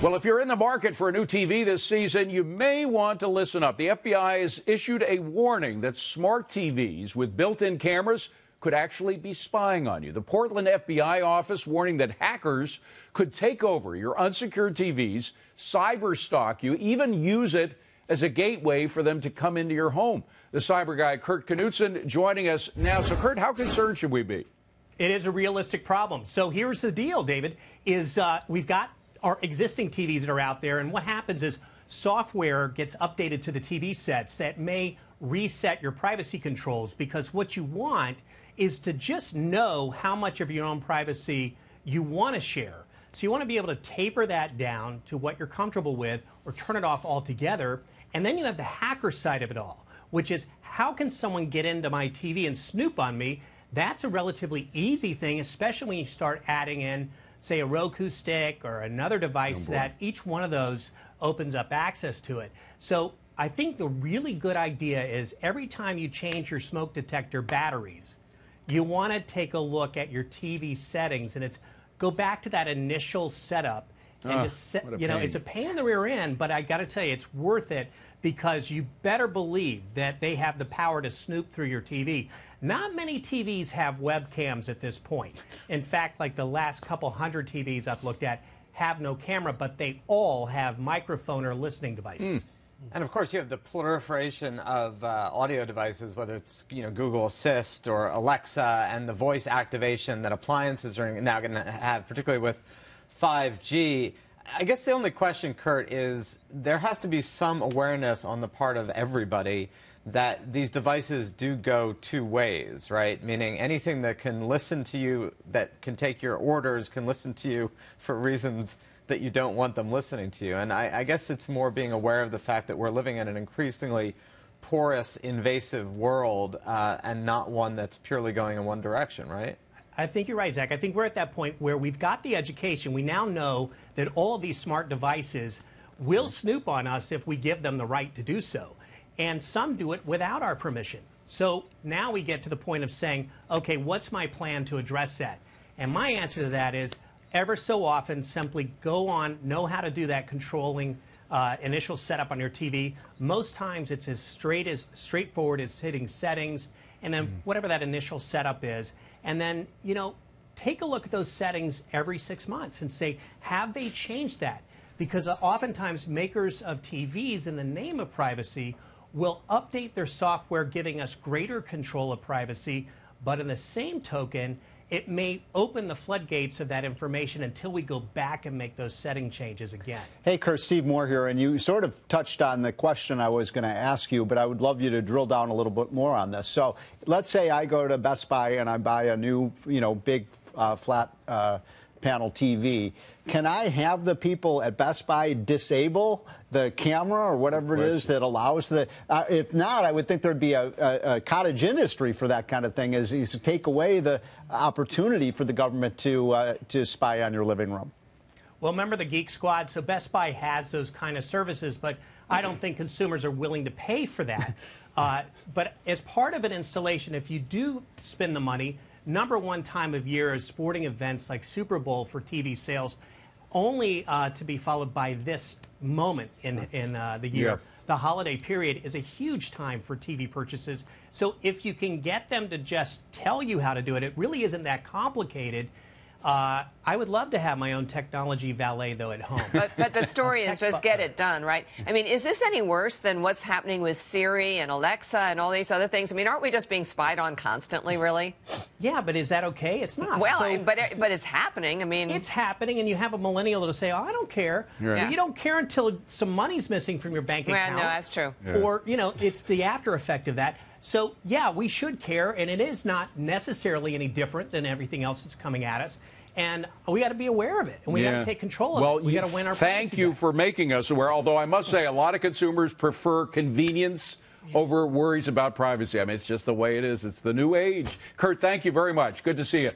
Well, if you're in the market for a new TV this season, you may want to listen up. The FBI has issued a warning that smart TVs with built-in cameras could actually be spying on you. The Portland FBI office warning that hackers could take over your unsecured TVs, cyberstalk you, even use it as a gateway for them to come into your home. The cyber guy, Kurt Knudsen, joining us now. So, Kurt, how concerned should we be? It is a realistic problem. So here's the deal, David, is we've got our existing TVs that are out there, and what happens is software gets updated to the TV sets that may reset your privacy controls, because what you want is to just know how much of your own privacy you want to share. So you want to be able to taper that down to what you're comfortable with or turn it off altogether. And then you have the hacker side of it all, which is how can someone get into my TV and snoop on me? That's a relatively easy thing, especially when you start adding in, say, a Roku stick or another device that each one of those opens up access to it. So I think the really good idea is every time you change your smoke detector batteries, you want to take a look at your TV settings, and it's go back to that initial setup and just set, you know, it's a pain in the rear end, but I got to tell you, it's worth it, because you better believe that they have the power to snoop through your TV. Not many TVs have webcams at this point. In fact, like the last couple hundred TVs I've looked at have no camera, but they all have microphone or listening devices. And of course, you have the proliferation of audio devices, whether it's Google Assist or Alexa, and the voice activation that appliances are now going to have, particularly with 5G. I guess the only question, Kurt, is there has to be some awareness on the part of everybody that these devices do go two ways, right? Meaning anything that can listen to you, that can take your orders, can listen to you for reasons that you don't want them listening to you. And I guess it's more being aware of the fact that we're living in an increasingly porous, invasive world and not one that's purely going in one direction, right? I think you're right, Zach. I think we're at that point where we've got the education. We now know that all of these smart devices will snoop on us if we give them the right to do so. And some do it without our permission. So now we get to the point of saying, okay, what's my plan to address that? And my answer to that is ever so often simply go on, know how to do that controlling initial setup on your TV. Most times it's as straightforward as hitting settings and then whatever that initial setup is. And then, you know, take a look at those settings every 6 months and say, have they changed that? Because oftentimes makers of TVs in the name of privacy will update their software, giving us greater control of privacy. But in the same token, it may open the floodgates of that information until we go back and make those setting changes again. Hey, Kurt, Steve Moore here, and you sort of touched on the question I was going to ask you, but I would love you to drill down a little bit more on this. So let's say I go to Best Buy and I buy a new, big flat panel TV. Can I have the people at Best Buy disable the camera or whatever it is that allows the? If not, I would think there'd be a cottage industry for that kind of thing. Is to take away the opportunity for the government to spy on your living room. Well, remember the Geek Squad. So Best Buy has those kind of services, but I don't think consumers are willing to pay for that. But as part of an installation, if you do spend the money, #1 time of year is sporting events like Super Bowl for TV sales, only to be followed by this moment in the year. The holiday period is a huge time for TV purchases. So if you can get them to just tell you how to do it, it really isn't that complicated. I would love to have my own technology valet, though, at home. But the story is just get it done, right? I mean, is this any worse than what's happening with Siri and Alexa and all these other things? I mean, aren't we just being spied on constantly, really? Yeah, but is that okay? It's not. Well, so, but it's happening. I mean, it's happening, and you have a millennial that'll say, oh, I don't care. Right. Yeah. You don't care until some money's missing from your bank account. No, that's true. Yeah. Or, it's the after effect of that. So, yeah, we should care, and it is not necessarily any different than everything else that's coming at us. And we got to be aware of it, and we got to take control of it. We got to win our privacy. Thank you for making us aware, although I must say a lot of consumers prefer convenience over worries about privacy. I mean, it's just the way it is. It's the new age. Kurt, thank you very much. Good to see you.